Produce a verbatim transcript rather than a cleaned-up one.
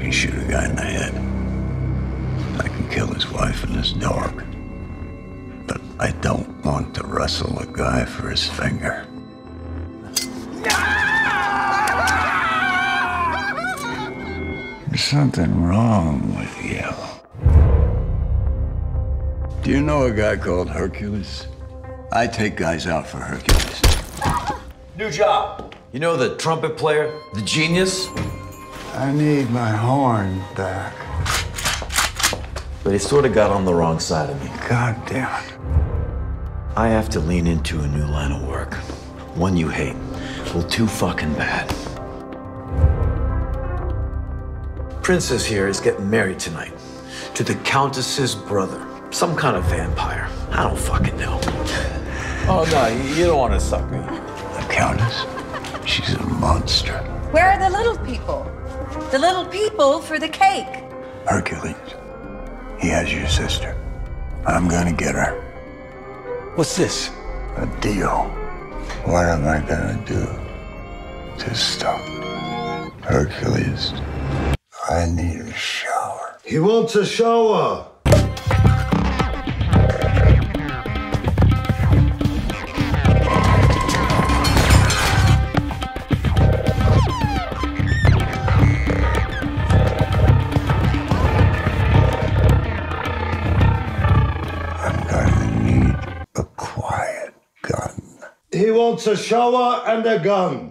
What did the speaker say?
he should have gotten ahead. I can kill his wife and his dog, but I don't want to wrestle a guy for his finger. There's something wrong with you. Do you know a guy called Hercules? I take guys out for Hercules. New job. You know the trumpet player, the genius? I need my horn back. But he sort of got on the wrong side of me. God damn it. I have to lean into a new line of work. One you hate. Well, too fucking bad. Princess here is getting married tonight to the Countess's brother. Some kind of vampire. I don't fucking know. Oh, no, you don't want to suck me. The Countess? She's a monster. Where are the little people? The little people for the cake. Hercules, he has your sister. I'm gonna get her. What's this? A deal. What am I gonna do to stop Hercules? I need a shower. He wants a shower. He wants a shower and a gun.